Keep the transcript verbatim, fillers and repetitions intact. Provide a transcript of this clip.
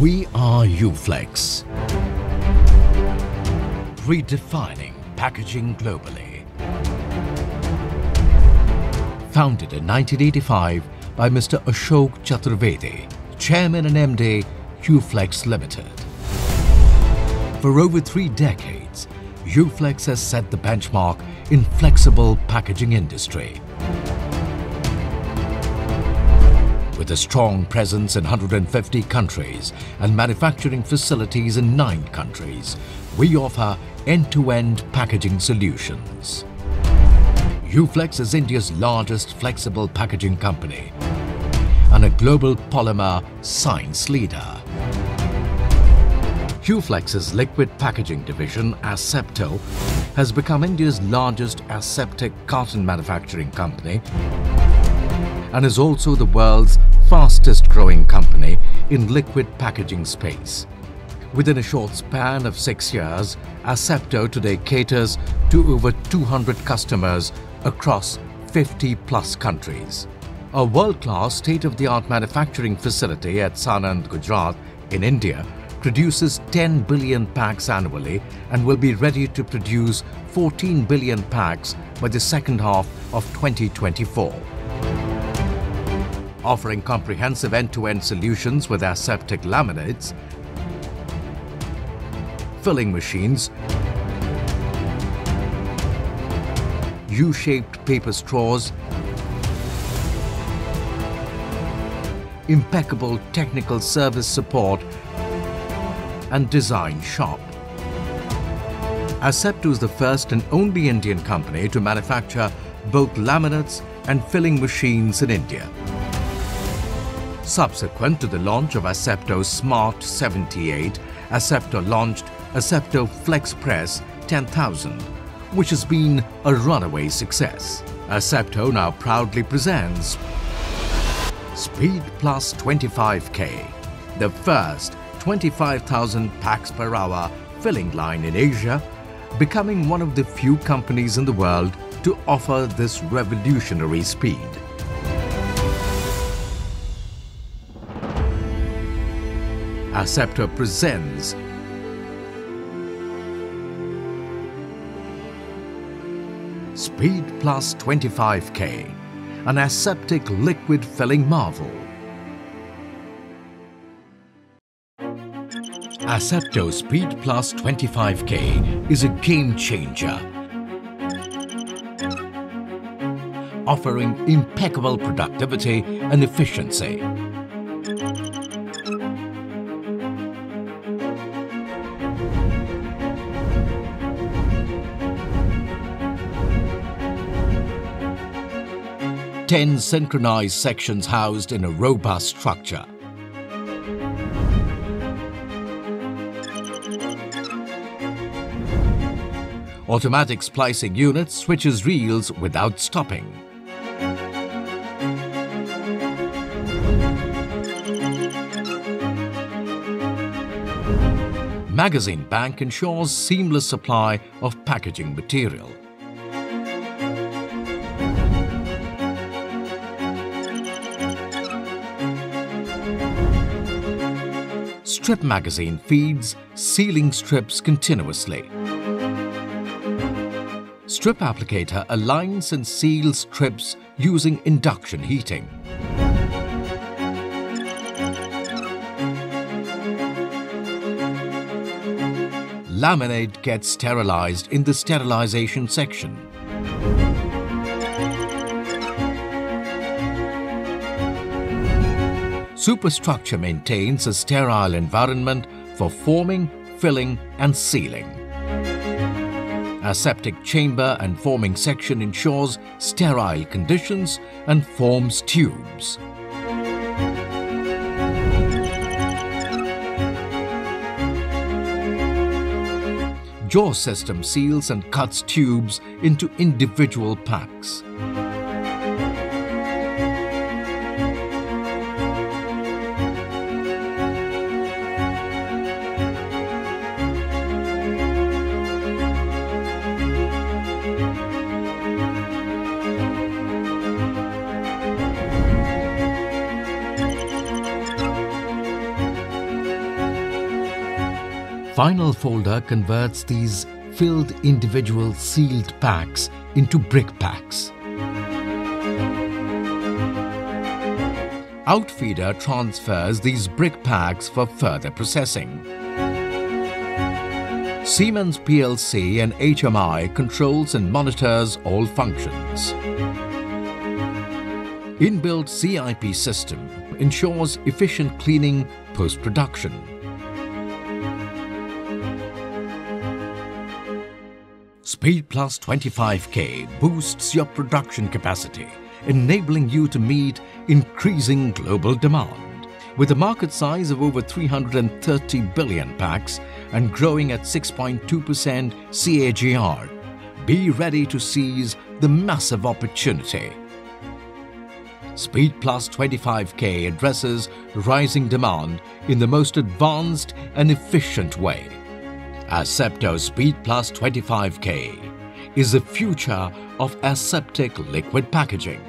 We are UFlex, redefining packaging globally. Founded in nineteen eighty-five by Mister Ashok Chaturvedi, Chairman and M D, UFlex Limited. For over three decades, UFlex has set the benchmark in flexible packaging industry. With a strong presence in one hundred fifty countries and manufacturing facilities in nine countries, we offer end-to-end packaging solutions. UFlex is India's largest flexible packaging company and a global polymer science leader. UFlex's liquid packaging division, Asepto, has become India's largest aseptic carton manufacturing company and is also the world's fastest growing company in liquid packaging space. Within a short span of six years, Asepto today caters to over two hundred customers across fifty plus countries. A world-class state-of-the-art manufacturing facility at Sanand, Gujarat in India produces ten billion packs annually and will be ready to produce fourteen billion packs by the second half of twenty twenty-four. Offering comprehensive end-to-end solutions with aseptic laminates, filling machines, U-shaped paper straws, impeccable technical service support and design shop. Asepto is the first and only Indian company to manufacture both laminates and filling machines in India. Subsequent to the launch of Asepto Smart seventy-eight, Asepto launched Asepto Flexpress ten thousand, which has been a runaway success. Asepto now proudly presents SpeedPlus twenty-five K, the first twenty-five thousand packs per hour filling line in Asia, becoming one of the few companies in the world to offer this revolutionary speed. Asepto presents SpeedPlus twenty-five K, an aseptic liquid filling marvel. Asepto SpeedPlus twenty-five K is a game changer, offering impeccable productivity and efficiency. ten synchronized sections housed in a robust structure. Automatic splicing unit switches reels without stopping. Magazine bank ensures seamless supply of packaging material. Strip magazine feeds sealing strips continuously. Strip applicator aligns and seals strips using induction heating. Laminate gets sterilized in the sterilization section. Superstructure maintains a sterile environment for forming, filling and sealing. Aseptic chamber and forming section ensures sterile conditions and forms tubes. Jaw system seals and cuts tubes into individual packs. Final folder converts these filled individual sealed packs into brick packs. Outfeeder transfers these brick packs for further processing. Siemens P L C and H M I controls and monitors all functions. Inbuilt C I P system ensures efficient cleaning post-production. SpeedPlus twenty-five K boosts your production capacity, enabling you to meet increasing global demand. With a market size of over three hundred thirty billion packs and growing at six point two percent C A G R, be ready to seize the massive opportunity. SpeedPlus twenty-five K addresses rising demand in the most advanced and efficient way. Asepto SpeedPlus twenty-five K is the future of aseptic liquid packaging.